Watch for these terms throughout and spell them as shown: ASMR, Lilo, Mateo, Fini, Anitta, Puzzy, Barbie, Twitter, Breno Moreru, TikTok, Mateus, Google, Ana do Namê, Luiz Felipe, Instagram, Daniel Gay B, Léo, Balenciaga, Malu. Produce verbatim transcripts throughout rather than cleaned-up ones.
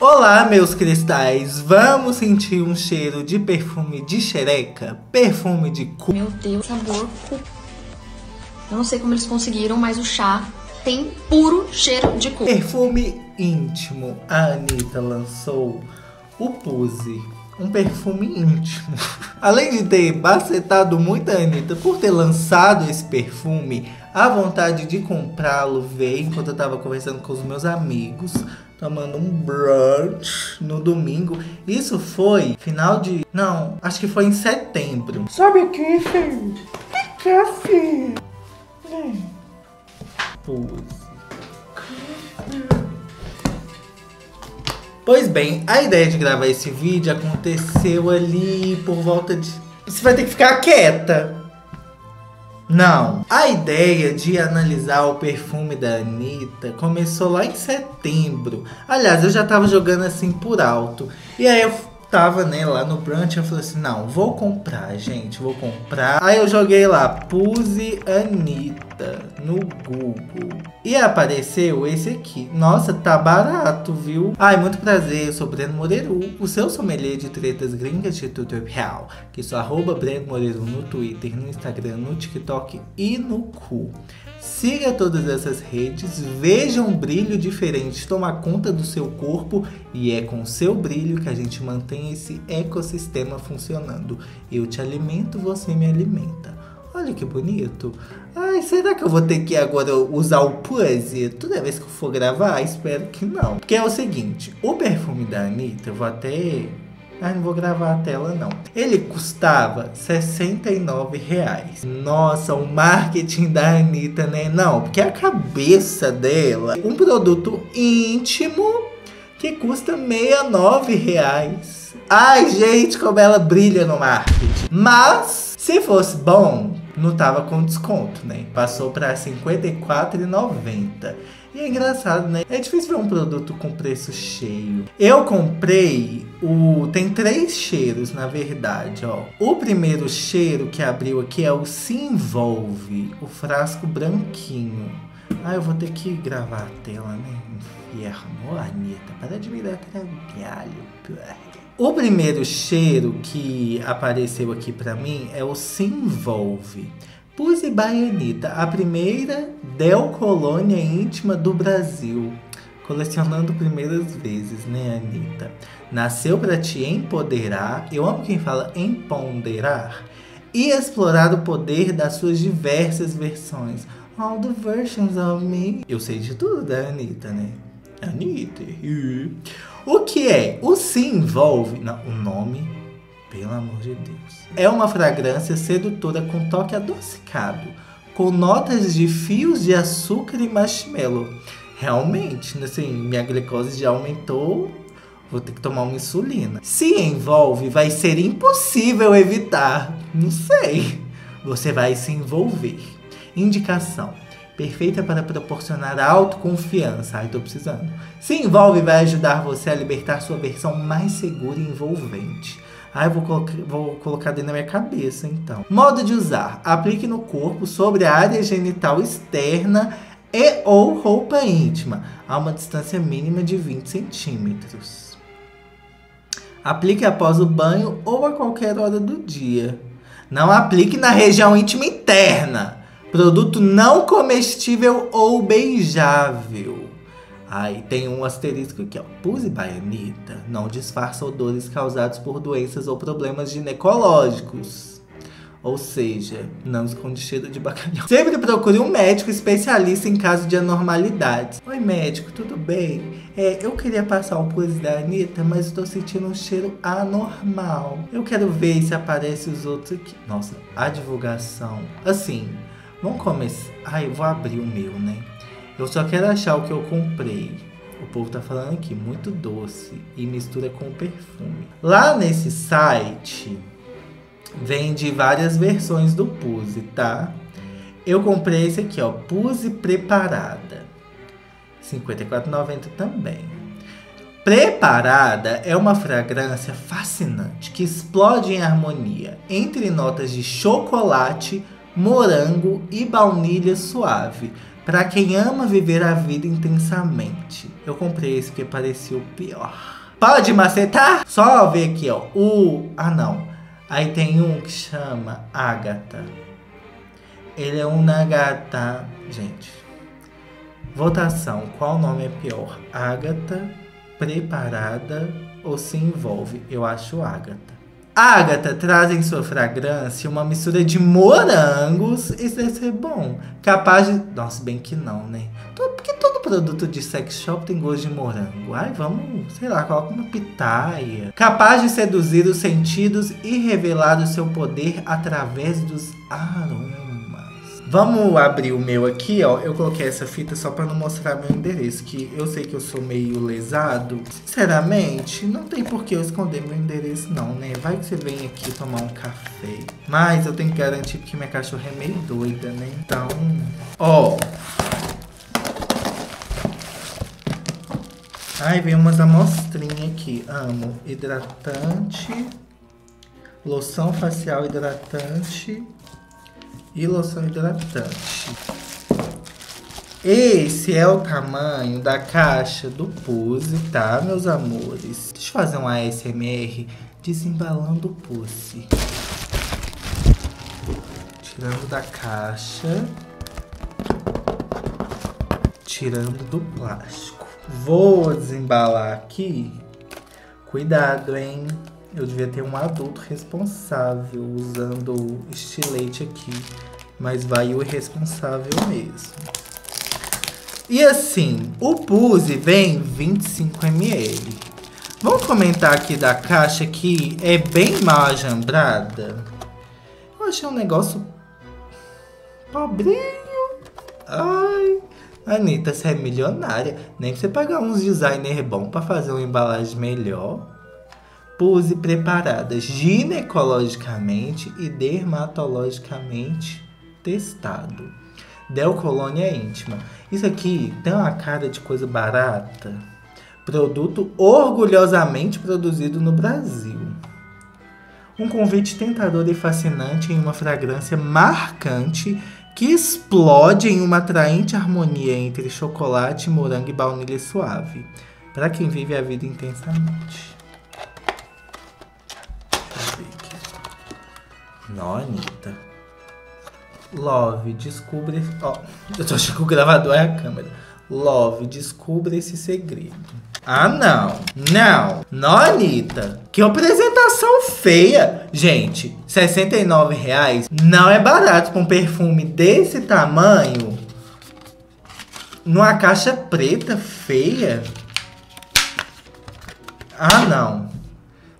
Olá, meus cristais! Vamos sentir um cheiro de perfume de xereca, perfume de cu... Meu Deus, sabor cu... Eu não sei como eles conseguiram, mas o chá tem puro cheiro de cu. Perfume íntimo. A Anitta lançou o Puzzy, um perfume íntimo. Além de ter bacetado muito a Anitta por ter lançado esse perfume, a vontade de comprá-lo veio enquanto eu tava conversando com os meus amigos, tomando um brunch no domingo. Isso foi final de... Não, acho que foi em setembro. Sabe o que, filho? O que é, filho? Pois bem, a ideia de gravar esse vídeo aconteceu ali por volta de... Você vai ter que ficar quieta! Não. A ideia de analisar o perfume da Anitta começou lá em setembro. Aliás, eu já tava jogando assim por alto. E aí eu tava, né, lá no brunch, eu falei assim, não, vou comprar, gente, vou comprar. Aí eu joguei lá, Puzzy Anitta, no Google. E apareceu esse aqui. Nossa, tá barato, viu? Ai, muito prazer, eu sou Breno Moreru, o seu sommelier de tretas gringas de tutorial. Que sou arroba Breno Moreru no Twitter, no Instagram, no TikTok e no cu. Siga todas essas redes, veja um brilho diferente, tomar conta do seu corpo. E é com seu brilho que a gente mantém esse ecossistema funcionando. Eu te alimento, você me alimenta. Olha que bonito. Ai, será que eu vou ter que agora usar o Puzzy toda vez que eu for gravar? Espero que não. Porque é o seguinte, o perfume da Anitta, eu vou até... Ah, não vou gravar a tela não. Ele custava sessenta e nove reais. Nossa, o marketing da Anitta, né? Não, porque a cabeça dela... Um produto íntimo que custa sessenta e nove reais. Ai, gente, como ela brilha no marketing. Mas, se fosse bom, não tava com desconto, né? Passou pra cinquenta e quatro reais e noventa centavos. E é engraçado, né? É difícil ver um produto com preço cheio. Eu comprei o... Tem três cheiros, na verdade, ó. O primeiro cheiro que abriu aqui é o Se Envolve. O frasco branquinho. Ah, eu vou ter que gravar a tela, né? Inferno, Anitta. Para de me dar trabalho. O primeiro cheiro que apareceu aqui pra mim é o Se Envolve. Puzzy by Anitta, a primeira Del Colônia íntima do Brasil. Colecionando primeiras vezes, né, Anitta? Nasceu pra te empoderar. Eu amo quem fala empoderar. E explorar o poder das suas diversas versões. All the versions of me. Eu sei de tudo da Anitta, né? Anitta. O que é? O Se Envolve... Não, o nome... Pelo amor de Deus. É uma fragrância sedutora com toque adocicado, com notas de fios de açúcar e marshmallow. Realmente, assim, minha glicose já aumentou. Vou ter que tomar uma insulina. Se envolve, vai ser impossível evitar. Não sei. Você vai se envolver. Indicação. Perfeita para proporcionar autoconfiança. Ai, tô precisando. Se envolve, vai ajudar você a libertar sua versão mais segura e envolvente. Aí ah, eu vou, coloca vou colocar dentro da minha cabeça, então. Modo de usar. Aplique no corpo, sobre a área genital externa e ou roupa íntima. A uma distância mínima de vinte centímetros. Aplique após o banho ou a qualquer hora do dia. Não aplique na região íntima interna. Produto não comestível ou beijável. Aí tem um asterisco aqui, ó. Puzzy by Anitta não disfarça odores causados por doenças ou problemas ginecológicos. Ou seja, não esconde cheiro de bacalhau. Sempre procure um médico especialista em caso de anormalidades. Oi, médico, tudo bem? É, eu queria passar o Puzzy da Anitta, mas estou sentindo um cheiro anormal. Eu quero ver se aparecem os outros aqui. Nossa, a divulgação. Assim, vamos começar. Ai, eu vou abrir o meu, né? Eu só quero achar o que eu comprei. O povo tá falando aqui, muito doce. E mistura com perfume. Lá nesse site, vende várias versões do Puzzy, tá? Eu comprei esse aqui, ó. Puzzy preparada. cinquenta e quatro reais e noventa centavos também. Preparada é uma fragrância fascinante, que explode em harmonia. Entre notas de chocolate, morango e baunilha suave. Pra quem ama viver a vida intensamente. Eu comprei esse porque parecia o pior. Pode macetar? Só ver aqui, ó. O... Ah, não. Aí tem um que chama Agatha. Ele é um Nagata. Gente. Votação. Qual nome é pior? Agatha, preparada ou se envolve? Eu acho Agatha. Ágata traz em sua fragrância uma mistura de morangos e deve ser bom. Capaz de... Nossa, bem que não, né? Porque todo produto de sex shop tem gosto de morango. Ai, vamos, sei lá, coloca uma pitaia. Capaz de seduzir os sentidos e revelar o seu poder através dos aromas. Vamos abrir o meu aqui, ó. Eu coloquei essa fita só pra não mostrar meu endereço, que eu sei que eu sou meio lesado. Sinceramente, não tem por que eu esconder meu endereço não, né? Vai que você vem aqui tomar um café. Mas eu tenho que garantir que minha cachorra é meio doida, né? Então, ó... Ai, vem umas amostrinhas aqui. Amo. Hidratante. Loção facial hidratante. E loção hidratante. Esse é o tamanho da caixa do Puzzy, tá, meus amores? Deixa eu fazer um A S M R desembalando o Puzzy. Tirando da caixa. Tirando do plástico. Vou desembalar aqui. Cuidado, hein? Eu devia ter um adulto responsável usando estilete aqui. Mas vai o irresponsável mesmo. E assim, o Puzzy vem vinte e cinco mililitros. Vamos comentar aqui da caixa que é bem mal ajambrada. Eu achei um negócio pobrinho. Ai... Anitta, você é milionária. Nem pra você pagar uns designer bons pra fazer uma embalagem melhor. Puzzy preparada ginecologicamente e dermatologicamente testado. Del colônia íntima. Isso aqui tem uma cara de coisa barata. Produto orgulhosamente produzido no Brasil. Um convite tentador e fascinante em uma fragrância marcante que explode em uma atraente harmonia entre chocolate, morango e baunilha suave. Para quem vive a vida intensamente. Não, Anitta. Love, descubra... Ó, oh, eu tô achando que o gravador é a câmera. Love, descubra esse segredo. Ah, não. Não. Não, Anitta. Que apresentação feia. Gente, sessenta e nove reais não é barato pra um perfume desse tamanho. Numa caixa preta feia. Ah, não.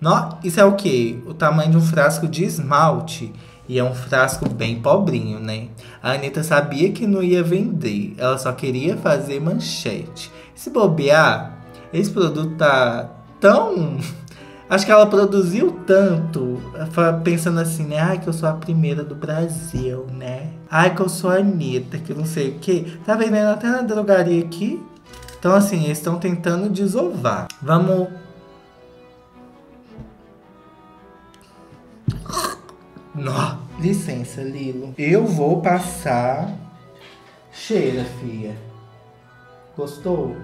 Não. Isso é o quê? O tamanho de um frasco de esmalte. E é um frasco bem pobrinho, né? A Anitta sabia que não ia vender. Ela só queria fazer manchete. Se bobear, esse produto tá tão... Acho que ela produziu tanto, pensando assim, né? Ai, que eu sou a primeira do Brasil, né? Ai, que eu sou a Anitta, que não sei o quê. Tá vendendo até na drogaria aqui. Então, assim, eles estão tentando desovar. Vamos... Não. Licença, Lilo. Eu vou passar. Cheira, fia. Gostou?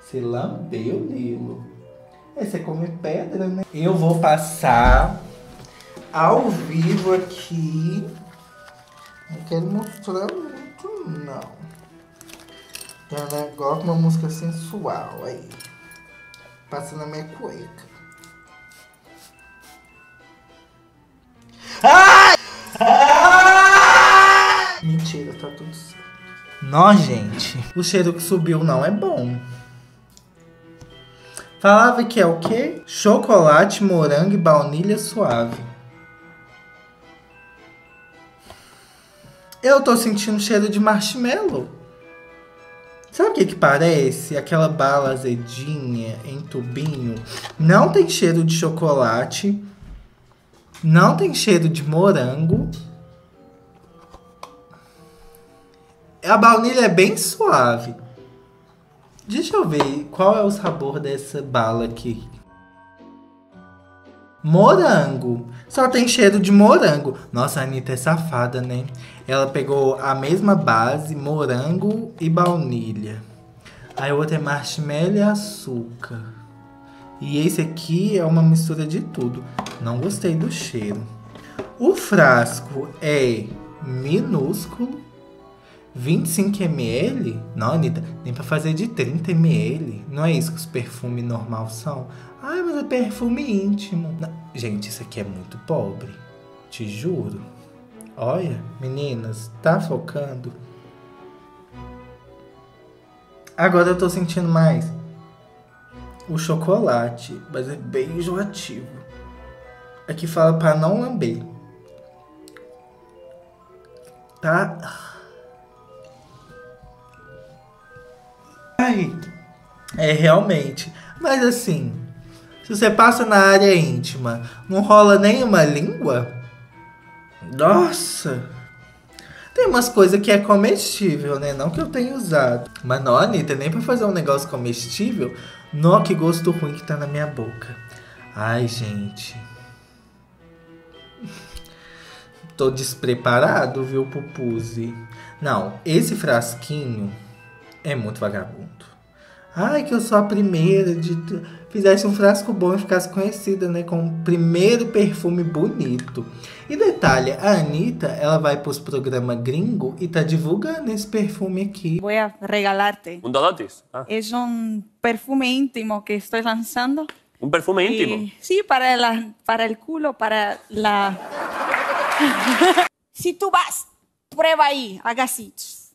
Você lambeu, Lilo. É, você come pedra, né? Eu vou passar ao vivo aqui. Não quero mostrar muito, não. Tem um negócio, uma música sensual aí. Passa na minha cueca. Ai! Ai! Mentira, tá tudo certo. Nó, gente. O cheiro que subiu não é bom. Falava que é o quê? Chocolate, morango e baunilha suave. Eu tô sentindo cheiro de marshmallow. Sabe o que que parece? Aquela bala azedinha em tubinho. Não tem cheiro de chocolate. Não tem cheiro de morango. A baunilha é bem suave. Deixa eu ver qual é o sabor dessa bala aqui. morango. Só tem cheiro de morango. Nossa, a Anitta é safada, né? Ela pegou a mesma base, morango e baunilha. Aí o outro é marshmallow e açúcar. E esse aqui é uma mistura de tudo. Não gostei do cheiro. O frasco é minúsculo. vinte e cinco mililitros? Não, Anitta, nem pra fazer de trinta mililitros. Não é isso que os perfumes normais são? Ai, mas é perfume íntimo. Não. Gente, isso aqui é muito pobre. Te juro. Olha, meninas, tá focando? Agora eu tô sentindo mais o chocolate, mas é bem enjoativo. Aqui fala pra não lamber. Tá... É, realmente. Mas assim, se você passa na área íntima, não rola nem uma língua? Nossa! Tem umas coisas que é comestível, né? Não que eu tenha usado. Mas não, Anitta, nem pra fazer um negócio comestível. Nó, que gosto ruim que tá na minha boca. Ai, gente. Tô despreparado, viu, Puzzy? Não, esse frasquinho... é muito vagabundo. Ai, que eu sou a primeira de... fizesse um frasco bom e ficasse conhecida, né? Com o primeiro perfume bonito. E detalhe, a Anitta, ela vai pros programas gringo e tá divulgando esse perfume aqui. Vou regalar-te. Um dolates. Ah. É um perfume íntimo que estou lançando. Um perfume íntimo? E... sim, para, la... para el culo, para la... Se tu vas, prueba aí, agacitos.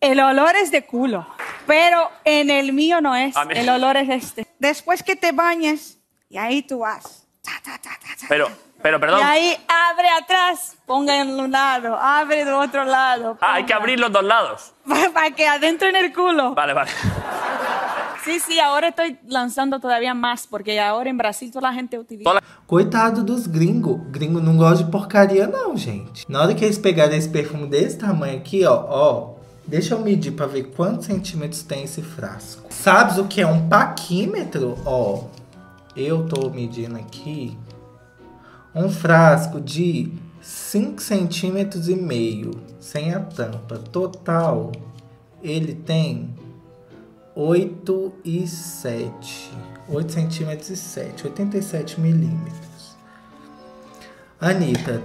El olor es de culo, pero en el mío no es. El olor es este. Después que te bañes, y ahí tú vas. Ta, ta, ta, ta, ta. Pero, pero, perdón. Y ahí abre atrás, ponga en un lado, abre de otro lado. Ponga. Ah, hay que abrir los dos lados. Para que adentro en el culo. Vale, vale. Sí, sí, ahora estoy lanzando todavía más, porque ahora en Brasil toda la gente utiliza. Coitado dos gringos. Gringo não gosta de porcaria, não, gente. Na hora que eles pegarem esse perfume desse tamanho aqui, ó, ó. Deixa eu medir pra ver quantos centímetros tem esse frasco. Sabes o que é um paquímetro? Ó, eu tô medindo aqui um frasco de cinco centímetros e meio, sem a tampa. Total, ele tem oito e sete. oito centímetros e sete, oitenta e sete milímetros. Anitta,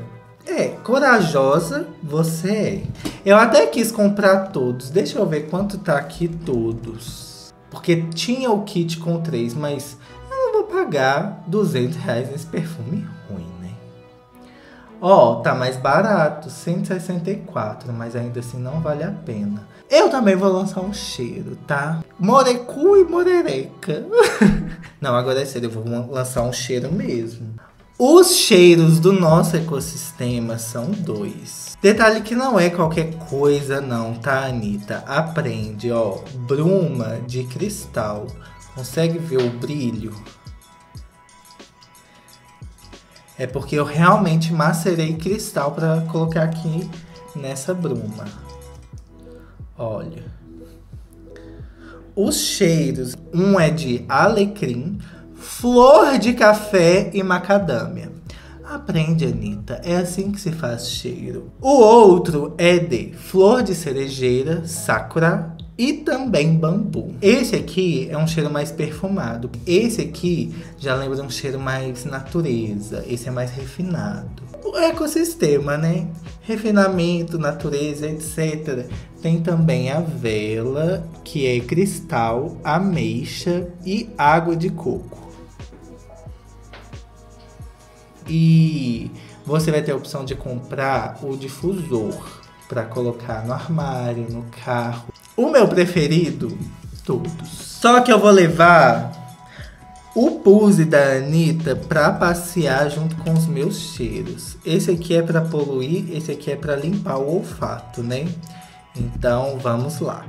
é, corajosa você é. Eu até quis comprar todos. Deixa eu ver quanto tá aqui todos. Porque tinha o kit com três, mas eu não vou pagar duzentos reais nesse perfume ruim, né? Ó, tá mais barato, cento e sessenta e quatro, mas ainda assim não vale a pena. Eu também vou lançar um cheiro, tá? Morecu e morereca. Não, agora é sério, eu vou lançar um cheiro mesmo. Os cheiros do nosso ecossistema são dois. Detalhe que não é qualquer coisa não, tá, Anitta? Aprende, ó. Bruma de cristal. Consegue ver o brilho? É porque eu realmente macerei cristal pra colocar aqui nessa bruma. Olha. Os cheiros. Um é de alecrim, flor de café e macadâmia. Aprende, Anitta. É assim que se faz cheiro. O outro é de flor de cerejeira, sakura e também bambu. Esse aqui é um cheiro mais perfumado. Esse aqui já lembra um cheiro mais natureza. Esse é mais refinado. O ecossistema, né? Refinamento, natureza, etcétera. Tem também a vela, que é cristal, ameixa e água de coco. E você vai ter a opção de comprar o difusor para colocar no armário, no carro. O meu preferido, todos. Só que eu vou levar o Puzzy da Anitta para passear junto com os meus cheiros. Esse aqui é para poluir, esse aqui é para limpar o olfato, né? Então vamos lá.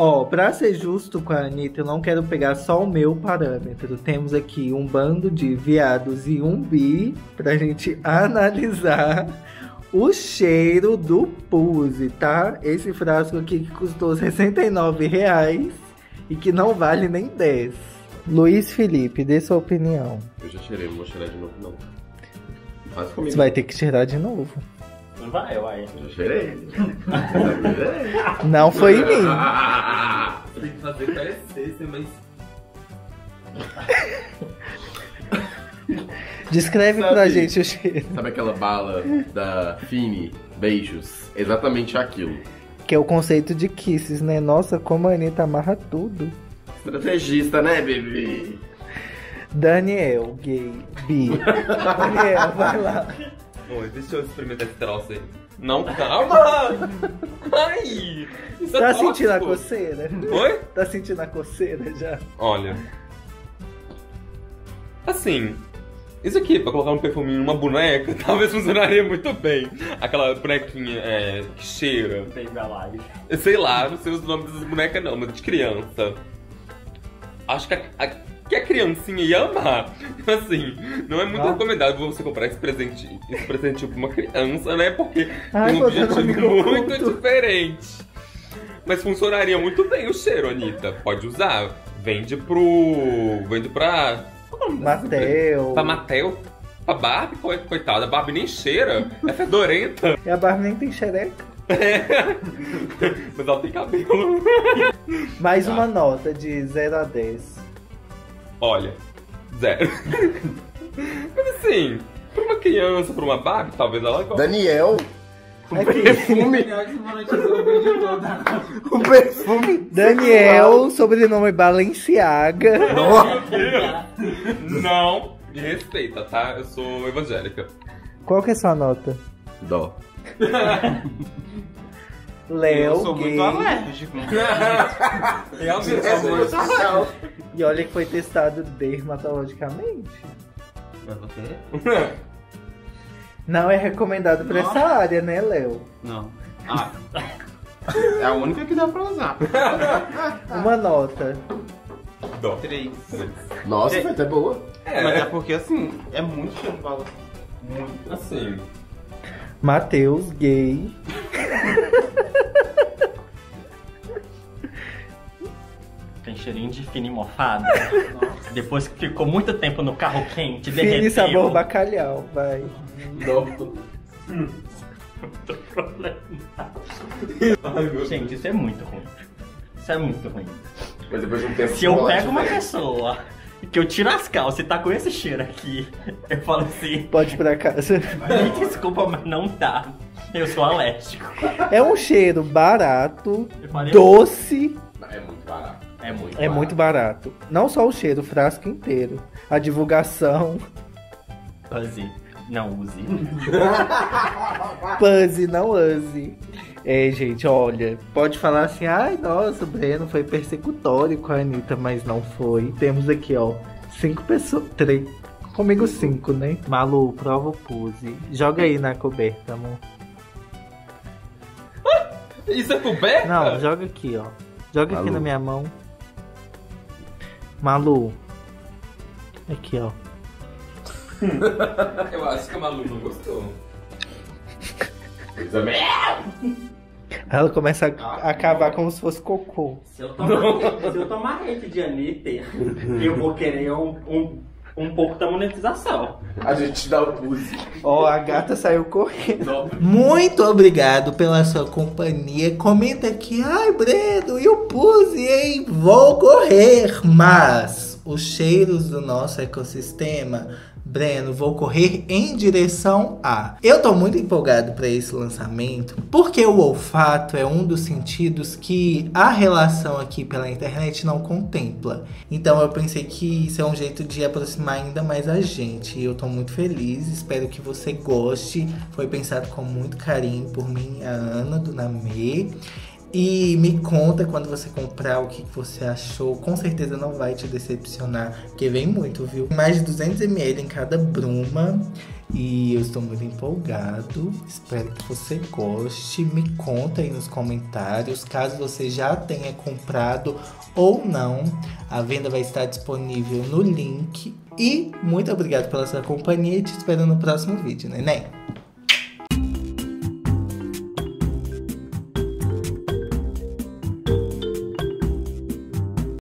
Ó, oh, pra ser justo com a Anitta, eu não quero pegar só o meu parâmetro. Temos aqui um bando de viados e um bi pra gente analisar o cheiro do Puzzy, tá? Esse frasco aqui que custou sessenta e nove reais e que não vale nem dez. Luiz Felipe, dê sua opinião. Eu já cheirei, não vou cheirar de novo, não. Faz comigo. Você vai ter que cheirar de novo. Não vai, eu vai. Eu já cheirei. Não foi em mim. Tem que fazer parecer, mas... Descreve sabe, pra gente o cheiro. Sabe aquela bala da Fini? Beijos. Exatamente aquilo. Que é o conceito de kisses, né? Nossa, como a Anitta amarra tudo. Estrategista, né, bebê? Daniel Gay B. Daniel, vai lá. Oi, deixa eu experimentar esse troço aí. Não, calma! Ai! Isso é tá tóxico. Sentindo a coceira? Oi? Tá sentindo a coceira já? Olha. Assim. Isso aqui, pra colocar um perfume numa boneca, talvez funcionaria muito bem. Aquela bonequinha é, que cheira. Tem embalagem. Sei lá, não sei os nomes dessas bonecas não, mas de criança. Acho que a, a, que a criancinha ia amar. Assim, não é muito ah. recomendado você comprar esse presentinho, esse presentinho pra uma criança, né? Porque ai, tem um objetivo muito conto. diferente. Mas funcionaria muito bem o cheiro, Anitta. Pode usar. Vende pro... Vende pra... Mateo. Pra Mateo? Pra Barbie? Coitada, a Barbie nem cheira. É fedorenta. E a Barbie nem tem xereca. É. Mas ela tem cabelo. Mais tá. uma nota de zero a dez. Olha, zero. Mas assim, pra uma criança, pra uma Barbie, talvez ela... Daniel! O é perfume! O perfume! Daniel, sobrenome Balenciaga. Não, não, me respeita, tá? Eu sou evangélica. Qual que é sua nota? Dó. Léo. Eu sou gay. Muito alérgico. Realmente eu sou muito alérgico. E olha que foi testado dermatologicamente. Mas você? Não é recomendado pra Nossa. essa área, né, Léo? Não. Ah. É a única que dá pra usar. Uma nota. Dó. Três. Nossa, Três. foi até boa. É. Mas é porque, assim, é muito cheiro de valor. Muito assim. Mateus, gay. Tem cheirinho de Fini mofada. Nossa. Depois que ficou muito tempo no carro quente, derreteu. Fini sabor bacalhau, vai. Não. Hum. Gente, isso é muito ruim. Isso é muito ruim. Mas depois de um tempo, se eu pego ódio, uma né? pessoa que eu tiro as calças e tá com esse cheiro aqui, eu falo assim... Pode ir pra casa. Me desculpa, mas não dá. Eu sou alérgico. É um cheiro barato, doce... É muito barato. É muito barato. É muito barato. Não só o cheiro, o frasco inteiro. A divulgação... Puzzy. Não use. Puzzy, não use. É, gente, olha, pode falar assim, ai, nossa, o Breno foi persecutório com a Anitta, mas não foi. Temos aqui, ó, cinco pessoas, três, comigo cinco, né? Malu, prova o Puzzy. Joga aí na coberta, amor. Isso é coberta? Não, joga aqui, ó. Joga Malu. aqui na minha mão. Malu. Aqui, ó. Eu acho que a Malu não gostou. Ela começa a, a cavar como se fosse cocô. Se eu tomar, se eu tomar hate de Anitta, eu vou querer um, um, um pouco da monetização. A gente dá o Puzzy. Ó, oh, a gata saiu correndo. Muito obrigado pela sua companhia. Comenta aqui, ai, Breno, e o Puzzy, hein? Vou correr, mas os cheiros do nosso ecossistema... Breno, vou correr em direção a... Eu tô muito empolgado para esse lançamento, porque o olfato é um dos sentidos que a relação aqui pela internet não contempla. Então eu pensei que isso é um jeito de aproximar ainda mais a gente. E eu tô muito feliz, espero que você goste. Foi pensado com muito carinho por mim, a Ana do Namê. E me conta quando você comprar o que você achou. Com certeza não vai te decepcionar, porque vem muito, viu? Mais de duzentos mililitros em cada bruma. E eu estou muito empolgado. Espero que você goste. Me conta aí nos comentários, caso você já tenha comprado ou não. A venda vai estar disponível no link. E muito obrigado pela sua companhia e te espero no próximo vídeo, neném!